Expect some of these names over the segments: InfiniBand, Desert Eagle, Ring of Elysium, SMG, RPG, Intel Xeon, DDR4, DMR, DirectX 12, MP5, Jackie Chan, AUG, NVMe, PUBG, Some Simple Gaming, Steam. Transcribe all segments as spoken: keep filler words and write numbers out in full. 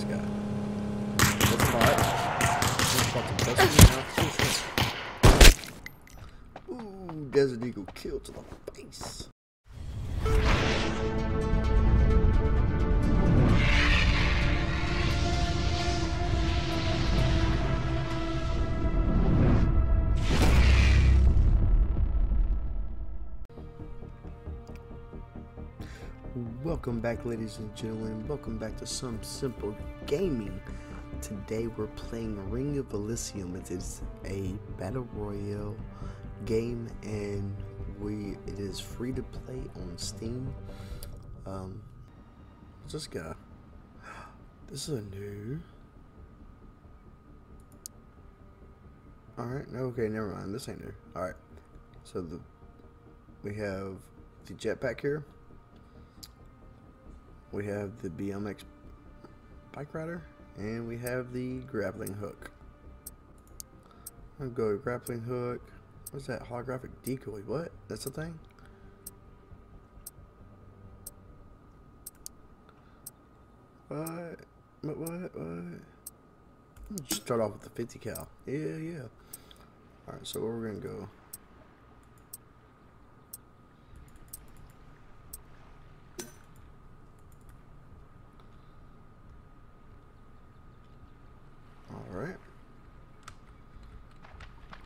this guy. That's hot. Ooh, Desert Eagle kill to the face. Welcome back, ladies and gentlemen. Welcome back to Some Simple Gaming. Today we're playing Ring of Elysium. It is a battle royale game, and we it is free to play on Steam. Um, what's this guy? This is a new. All right. No. Okay. Never mind. This ain't new. All right. So the we have the jetpack here. We have the B M X bike rider, and we have the grappling hook. I'll go grappling hook. What's that holographic decoy? What? That's the thing? What? What? What? What? Let's start off with the fifty cal. Yeah, yeah. All right. So where we're gonna go?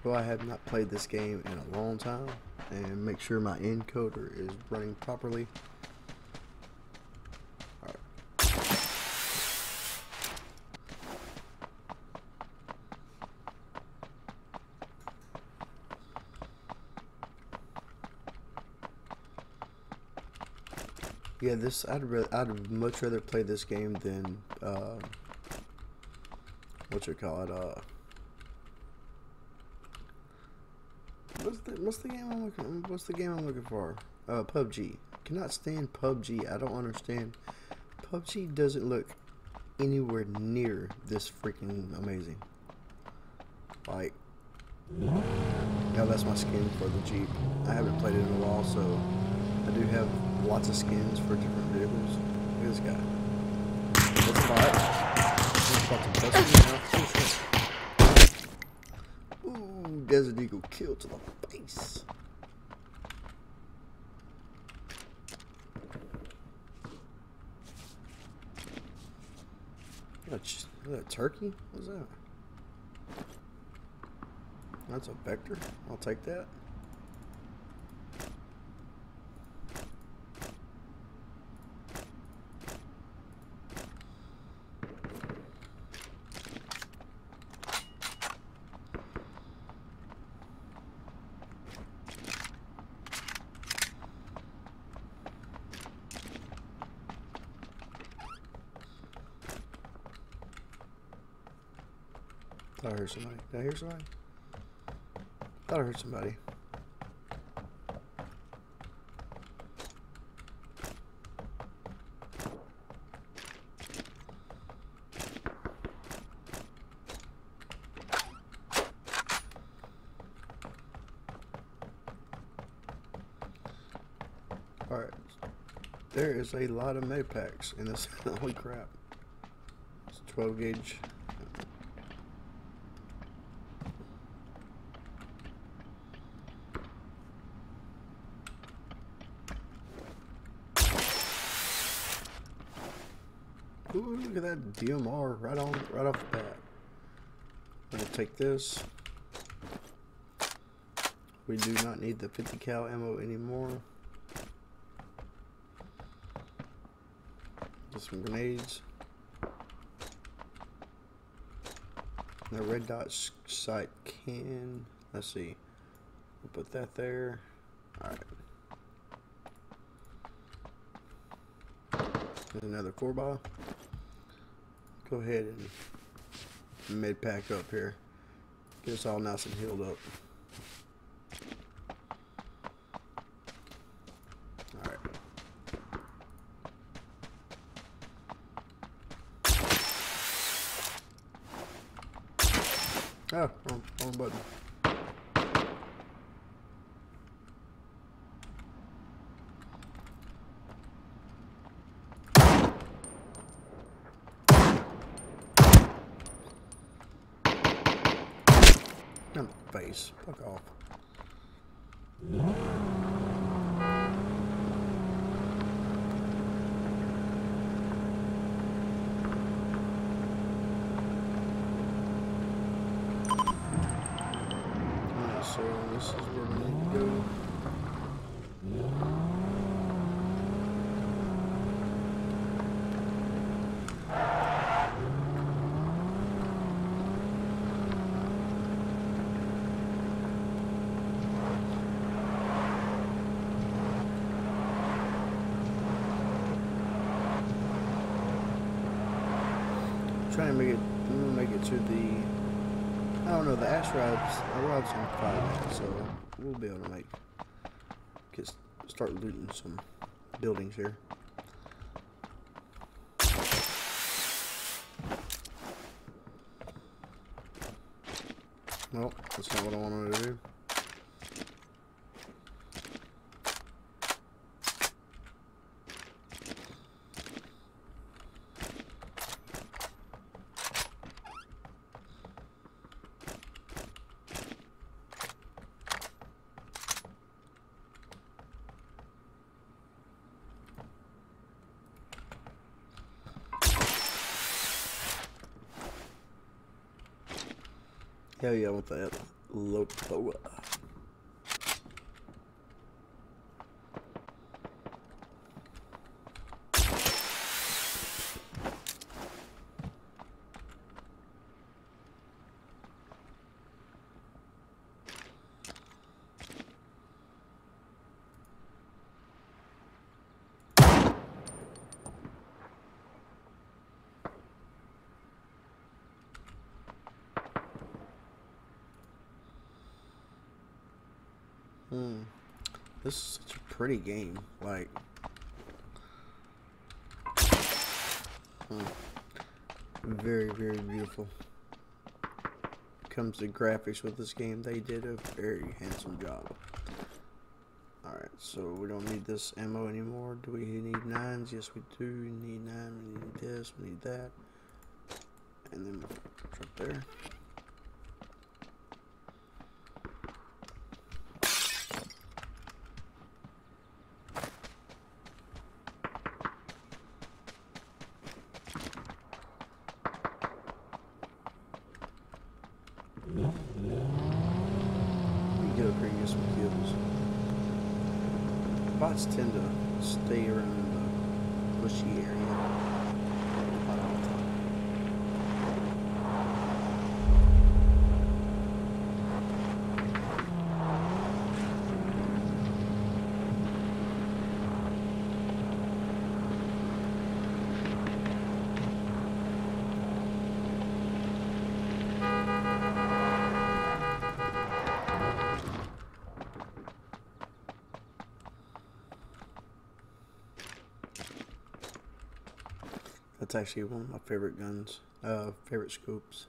Well, I have not played this game in a long time, and make sure my encoder is running properly. All right. Yeah, this I'd rather, I'd much rather play this game than uh, what you call it. Uh, What's the, what's the game I'm looking? What's the game I'm looking for? Uh, P U B G. Cannot stand P U B G. I don't understand. P U B G doesn't look anywhere near this freaking amazing. Like, now that's my skin for the Jeep. I haven't played it in a while, so I do have lots of skins for different vehicles. Look at this guy. Let's fight. Let's fucking now. Ooh, Desert Eagle kill to the face. Is that a turkey? What's that? That's a vector. I'll take that. I heard somebody. Did I hear somebody? Thought I heard somebody. All right. There is a lot of med packs in this. Holy crap! It's a twelve gauge. Ooh, look at that D M R right on, right off the bat. I'm gonna take this. We do not need the fifty cal ammo anymore. Just some grenades. The red dot sight can. Let's see. We'll put that there. All right. There's another four ball. Go ahead and mid pack up here. Get us all nice and healed up. All right. Oh, wrong, wrong button. In the face. Fuck off. Alright, so this is where we need to go. Trying to make it, I'm gonna make it to the, I don't know, the ash robs, the robs on fire, so we'll be able to make, get, start looting some buildings here. Nope, that's not what I wanted to do. Hell yeah, I want that Lopoa. Hmm. This is such a pretty game. Like, hmm. very, very beautiful. Comes to graphics with this game, they did a very handsome job. All right, so we don't need this ammo anymore. Do we need nines? Yes, we do. We need nine. We need this. We need that. And then it's up there. Bots tend to stay around the bushy area. That's actually one of my favorite guns, uh, favorite scopes.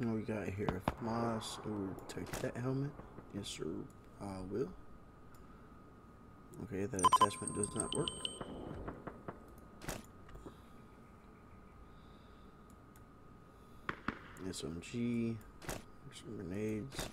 What we got here? Moss, or take that helmet. Yes, sir. I will. Okay, that attachment does not work. S M G. Some grenades.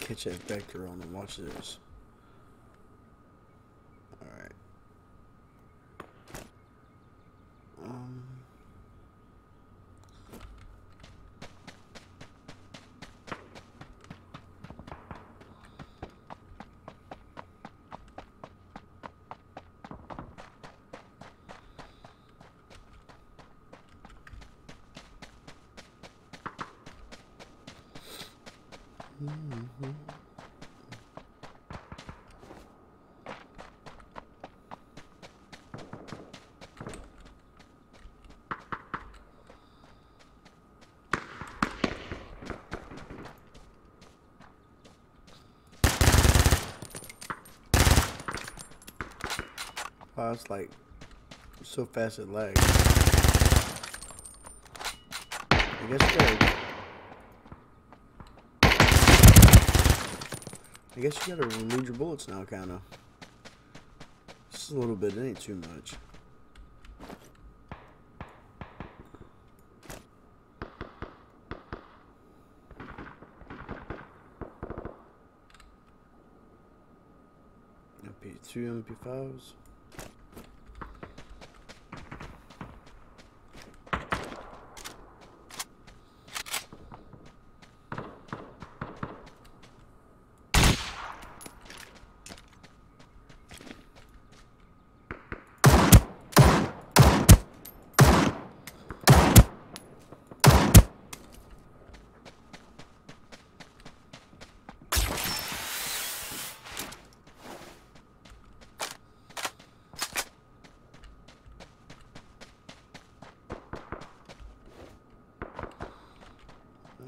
Catch that vector on and watch this. Alright. Um. Wow, it's like so fast it lags. I guess they, I guess you gotta reload your bullets now, kinda. Just a little bit, it ain't too much. M P two, M P fives.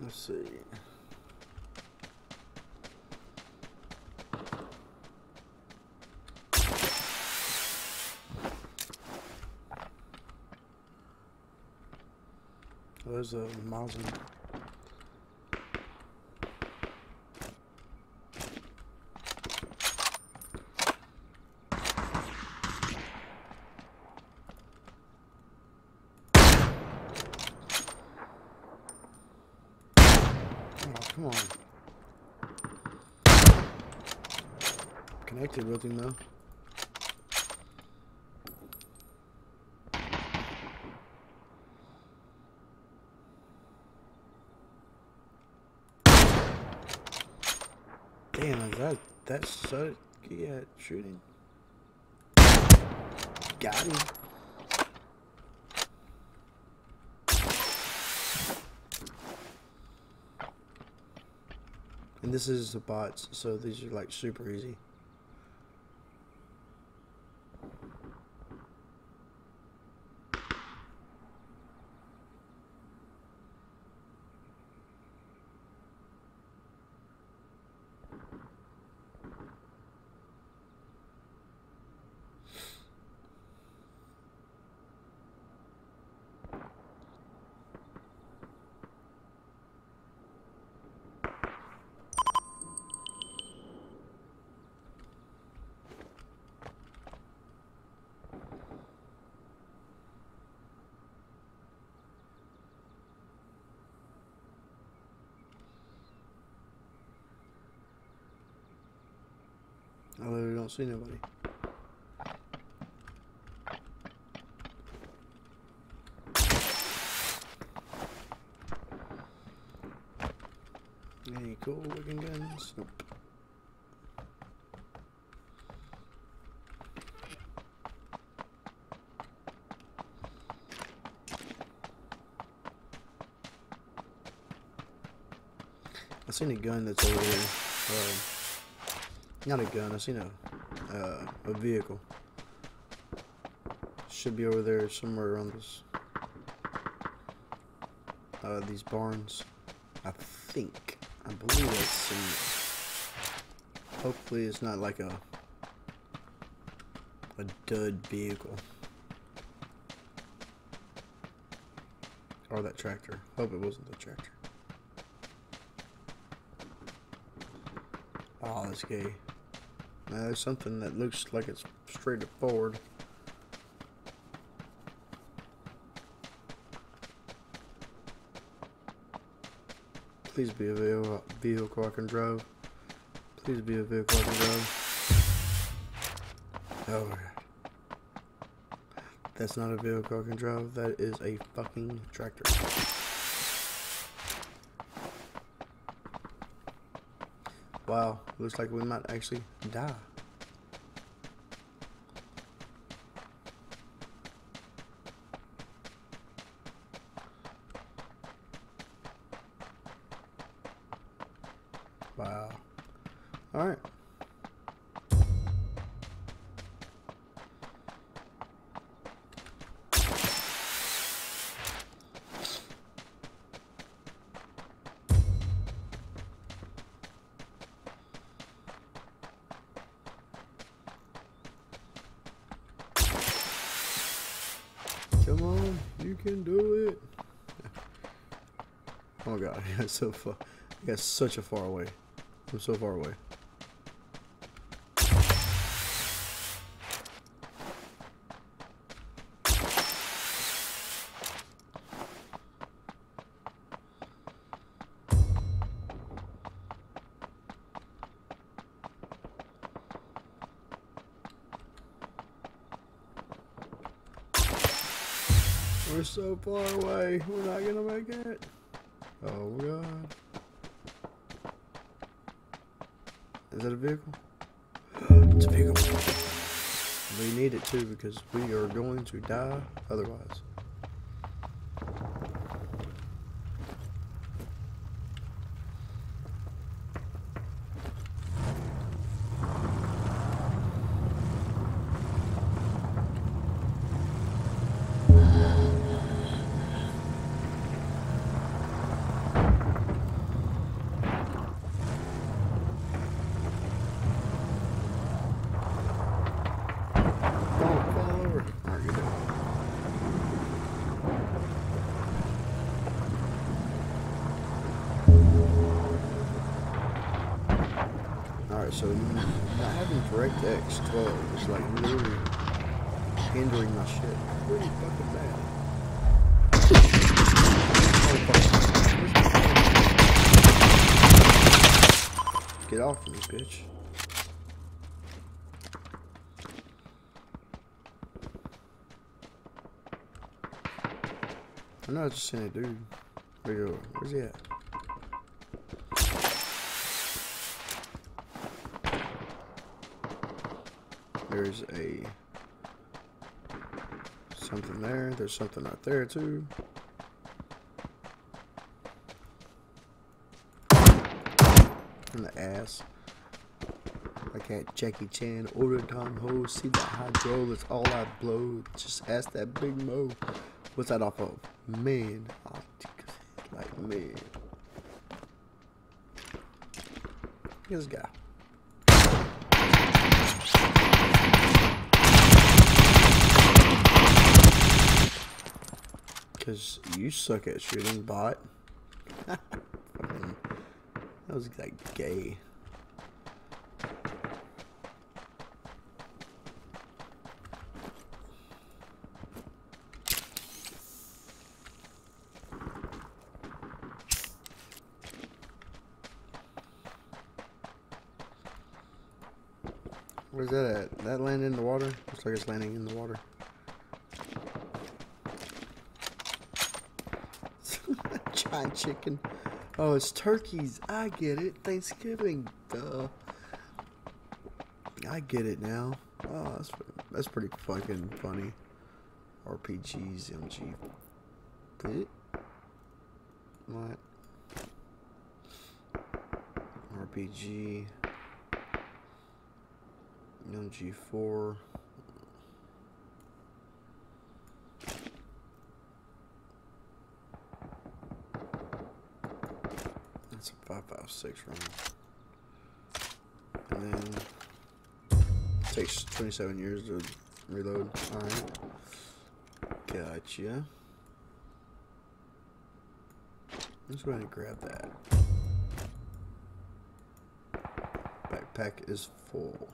Let's see. Oh, there's a mountain. Come on. Connected with him though. Damn, that that sucked. Yeah, shooting. Got him. And this is the bots, so these are like super easy. I literally don't see nobody. Any cool looking guns? Nope. I seen a gun that's over here. Uh, Not a gun, I seen a, uh, a vehicle. Should be over there somewhere around this, uh, these barns. I think, I believe I've seen it. Hopefully it's not like a, a dud vehicle. Or that tractor. Hope it wasn't the tractor. Oh, that's gay. Now, there's something that looks like it's straight forward. Please be a vehicle I can drive. Please be a vehicle I can drive. Oh my god. That's not a vehicle I can drive. That is a fucking tractor. Wow, looks like we might actually die. Wow. All right. Come on, you can do it. Oh god, I got so far. I got such a far away. I'm so far away. We're so far away. We're not gonna make it. Oh god. Is that a vehicle? It's a vehicle. We need it too because we are going to die otherwise. So not having DirectX twelve is like really hindering my shit pretty fucking bad. Oh, fuck. Get off of me, bitch. I'm not just saying, dude. Where's he at? There's a something there. There's something out there too. In the ass. Like at Jackie Chan, order Tom Ho, see that hydro, it's all I blow. Just ask that big mo. What's that off of? Man. Oh, like man. This guy. Because you suck at shooting, bot. That was like gay. Where's that at? That landed in the water? Looks like it's landing in the water. Giant chicken. Oh, it's turkeys. I get it. Thanksgiving. Duh. I get it now. Oh, that's, that's pretty fucking funny. R P Gs, M G. What? R P G. M G four. It's a five five six round. And then it takes twenty-seven years to reload. Alright. Gotcha. Let's go ahead and grab that. Backpack is full.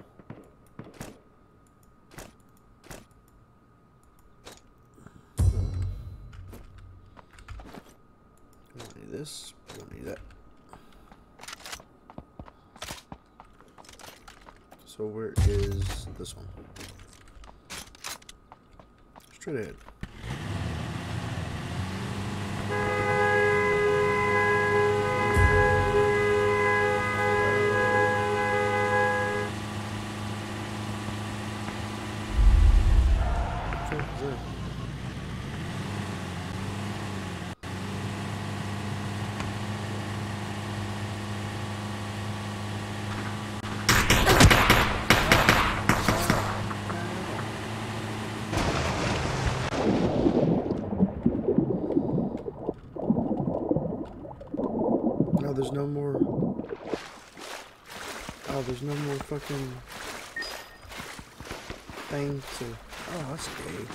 Hmm. We don't need this, we don't need that. So where is this one? Straight ahead. there's no more. Oh, there's no more fucking thing to. Oh, that's big.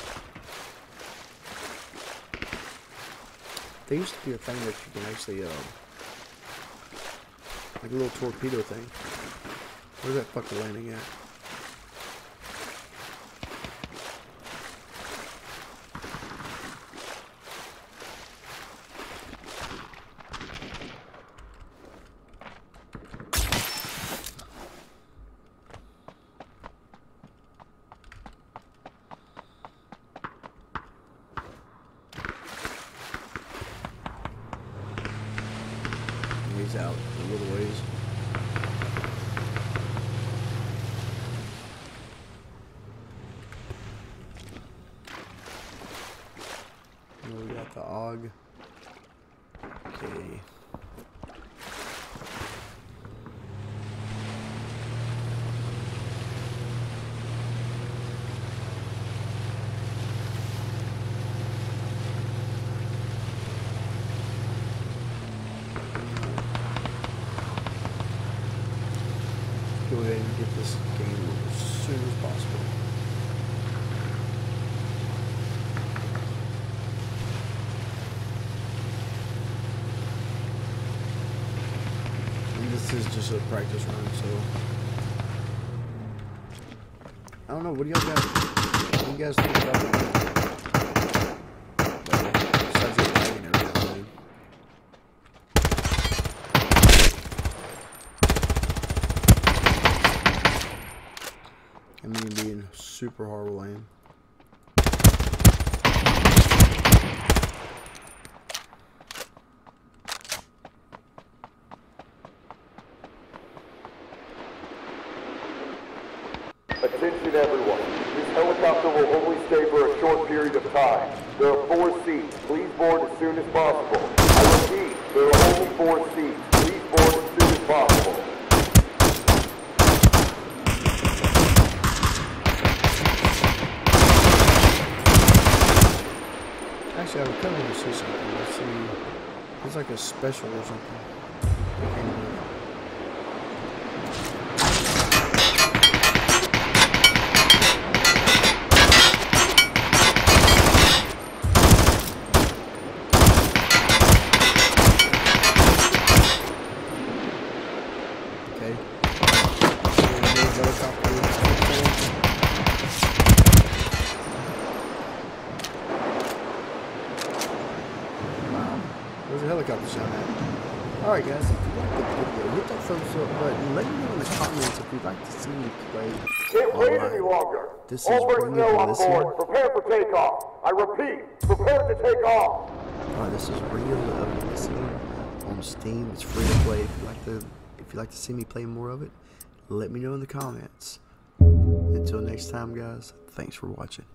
There used to be a thing that you can actually, uh, like a little torpedo thing. Where's that fucker landing at? Out a little ways. And we got the A U G. Okay. Go ahead and get this game as soon as possible. And this is just a practice run, so I don't know. What do y'all guys? What do you guys think about it? Besides the lighting and everything. I mean, being super hard to aim. Attention everyone. This helicopter will only stay for a short period of time. There are four seats. Please board as soon as possible. I repeat, there are only four seats. Please board as soon as possible. Actually, I would kind of want to see something. Let's see. It's like a special or something. Okay. Helicopter. Helicopter sound. Alright guys, if you like the video, hit that thumbs up button. Let me know in the comments if you'd like to see me play. Can't wait any longer. This all is Ring of Elysium. Prepare for takeoff. I repeat, prepare to take off. Alright, this is Ring of Elysium on Steam. It's free to play. If you like to if you like to see me play more of it, let me know in the comments. Until next time guys, thanks for watching.